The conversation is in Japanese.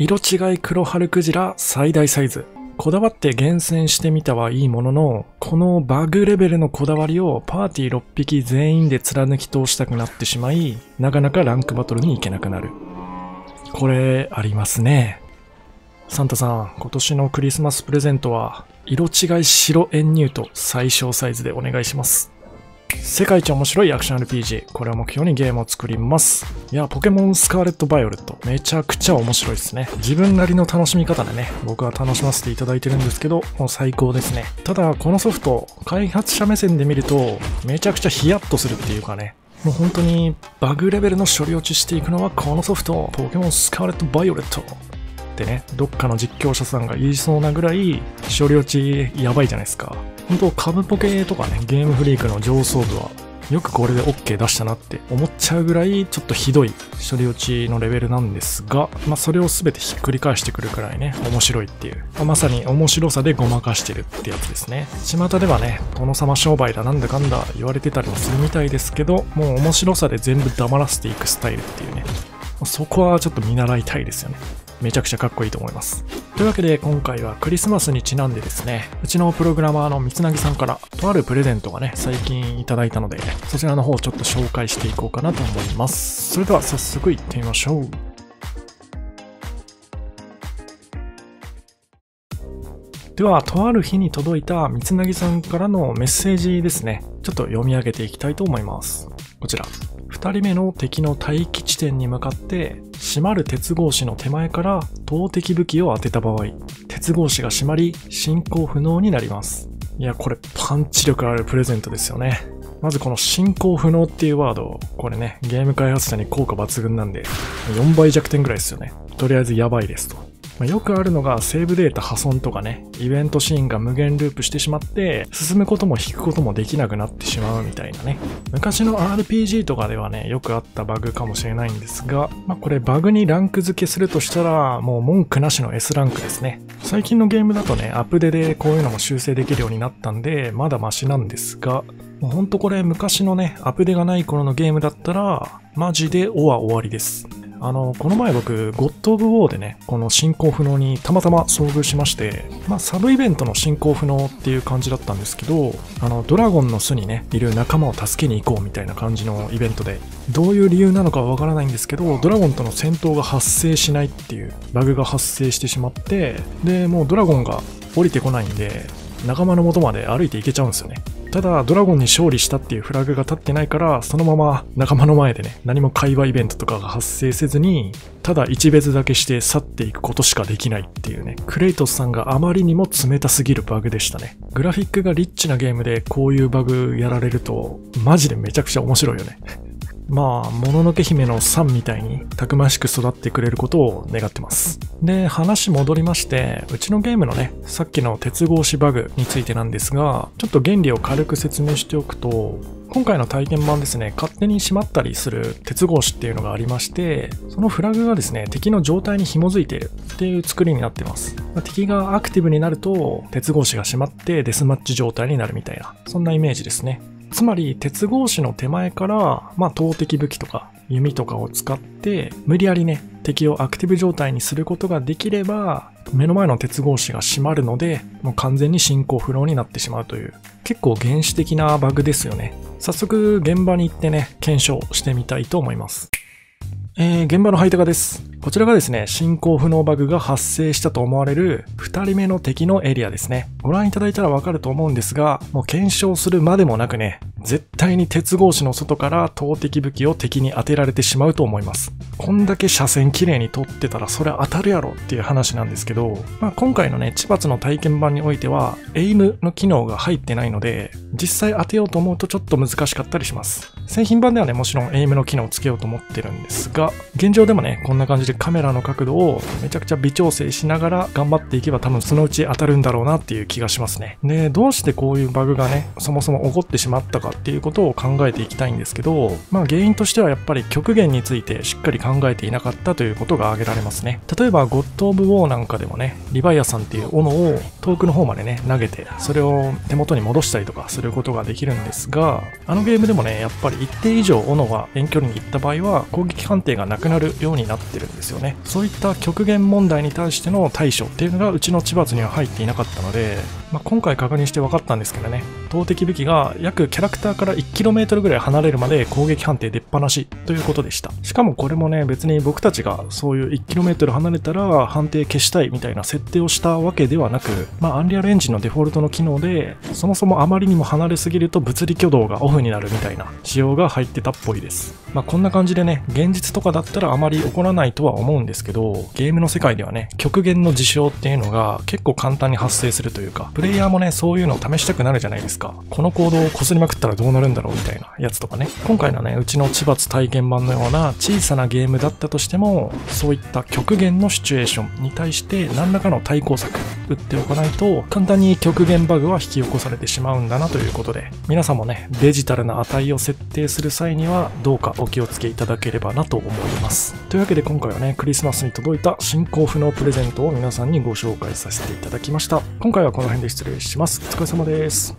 色違い黒ハルクジラ最大サイズ。こだわって厳選してみたはいいものの、このバグレベルのこだわりをパーティー6匹全員で貫き通したくなってしまい、なかなかランクバトルに行けなくなる。これ、ありますね。サンタさん、今年のクリスマスプレゼントは、色違い白エンニュート最小サイズでお願いします。世界一面白いアクション RPG。これを目標にゲームを作ります。いや、ポケモンスカーレット・バイオレット。めちゃくちゃ面白いですね。自分なりの楽しみ方でね、僕は楽しませていただいてるんですけど、もう最高ですね。ただ、このソフト、開発者目線で見ると、めちゃくちゃヒヤッとするっていうかね、もう本当にバグレベルの処理落ちしていくのはこのソフト、ポケモンスカーレット・バイオレット。ってね、どっかの実況者さんが言いそうなぐらい、処理落ちやばいじゃないですか。本当株ポケとかね、ゲームフリークの上層部は、よくこれで OK 出したなって思っちゃうぐらい、ちょっとひどい処理落ちのレベルなんですが、まあそれを全てひっくり返してくるくらいね、面白いっていう。まあ、まさに面白さでごまかしてるってやつですね。巷ではね、殿様商売だなんだかんだ言われてたりもするみたいですけど、もう面白さで全部黙らせていくスタイルっていうね。そこはちょっと見習いたいですよね。めちゃくちゃかっこいいと思います。というわけで今回はクリスマスにちなんでですね、うちのプログラマーの三つなぎさんからとあるプレゼントがね、最近いただいたので、そちらの方をちょっと紹介していこうかなと思います。それでは早速いってみましょう。では、とある日に届いた三つなぎさんからのメッセージですね、ちょっと読み上げていきたいと思います。こちら。2人目の敵の待機地点に向かって閉まる鉄格子の手前から投擲武器を当てた場合、鉄格子が閉まり進行不能になります。いや、これパンチ力あるプレゼントですよね。まずこの進行不能っていうワード、これね、ゲーム開発者に効果抜群なんで4倍弱点ぐらいですよね。とりあえずやばいですと。まあ、よくあるのがセーブデータ破損とかね、イベントシーンが無限ループしてしまって、進むことも引くこともできなくなってしまうみたいなね。昔の RPG とかではね、よくあったバグかもしれないんですが、まあ、これバグにランク付けするとしたら、もう文句なしの S ランクですね。最近のゲームだとね、アップデでこういうのも修正できるようになったんで、まだマシなんですが、もうほんとこれ昔のね、アップデがない頃のゲームだったら、マジでおは終わりです。この前僕、ゴッド・オブ・ウォーでね、この進行不能にたまたま遭遇しまして、まあ、サブイベントの進行不能っていう感じだったんですけど、ドラゴンの巣にね、いる仲間を助けに行こうみたいな感じのイベントで、どういう理由なのかはわからないんですけど、ドラゴンとの戦闘が発生しないっていう、バグが発生してしまって、で、もうドラゴンが降りてこないんで、仲間の元まで歩いていけちゃうんですよね。ただドラゴンに勝利したっていうフラグが立ってないから、そのまま仲間の前でね、何も会話イベントとかが発生せずに、ただ一別だけして去っていくことしかできないっていうね、クレイトスさんがあまりにも冷たすぎるバグでしたね。グラフィックがリッチなゲームでこういうバグやられるとマジでめちゃくちゃ面白いよね。まあ、もののけ姫のサンみたいにたくましく育ってくれることを願ってます。で、話戻りまして、うちのゲームのね、さっきの鉄格子バグについてなんですが、ちょっと原理を軽く説明しておくと、今回の体験版ですね、勝手に閉まったりする鉄格子っていうのがありまして、そのフラグがですね、敵の状態に紐づいているっていう作りになってます。敵がアクティブになると、鉄格子が閉まってデスマッチ状態になるみたいな、そんなイメージですね。つまり、鉄格子の手前から、まあ、投擲武器とか弓とかを使って、無理やりね、敵をアクティブ状態にすることができれば、目の前の鉄格子が閉まるので、もう完全に進行不能になってしまうという、結構原始的なバグですよね。早速、現場に行ってね、検証してみたいと思います。現場のハイタカです。こちらがですね、進行不能バグが発生したと思われる2人目の敵のエリアですね。ご覧いただいたらわかると思うんですが、もう検証するまでもなくね、絶対に鉄格子の外から投擲武器を敵に当てられてしまうと思います。こんだけ車線綺麗に撮ってたらそれ当たるやろっていう話なんですけど、まあ、今回のね、千葉の体験版においては、エイムの機能が入ってないので、実際当てようと思うとちょっと難しかったりします。製品版ではね、もちろんエイムの機能をつけようと思ってるんですが、現状でもね、こんな感じでカメラの角度をめちゃくちゃ微調整しながら頑張っていけば多分そのうち当たるんだろうなっていう気がしますね。で、どうしてこういうバグがね、そもそも起こってしまったかっていうことを考えていきたいんですけど、まあ原因としてはやっぱり極限についてしっかり考えていなかったということが挙げられますね。例えば、ゴッド・オブ・ウォーなんかでもね、リヴァイアさんっていう斧を遠くの方までね、投げて、それを手元に戻したりとかすることができるんですが、あのゲームでもね、やっぱり一定以上斧が遠距離に行った場合は攻撃判定がなくなるようになってるんですよね。そういった極限問題に対しての対処っていうのがうちの千葉津には入っていなかったので、今回確認して分かったんですけどね、投擲武器が約キャラクターから 1km ぐらい離れるまで攻撃判定出っ放しということでした。しかもこれもね、別に僕たちがそういう 1km 離れたら判定消したいみたいな設定をしたわけではなく、アンリアルエンジンのデフォルトの機能でそもそもあまりにも離れすぎると物理挙動がオフになるみたいな仕様が入ってたっぽいです。こんな感じでね、現実とかだったらあまり起こらないとは思うんですけど、ゲームの世界ではね、極限の事象っていうのが結構簡単に発生するというか、プレイヤーもね、そういうのを試したくなるじゃないですか。この行動をこすりまくったらどうなるんだろうみたいなやつとかね。今回のね、うちの千葉津体験版のような小さなゲームだったとしても、そういった極限のシチュエーションに対して何らかの対抗策打っておかないと、簡単に極限バグは引き起こされてしまうんだなということで、皆さんもね、デジタルな値を設定する際にはどうかお気をつけいただければなと思います。というわけで今回はね、クリスマスに届いた新興不能プレゼントを皆さんにご紹介させていただきました。今回はこの辺で失礼します。お疲れ様です。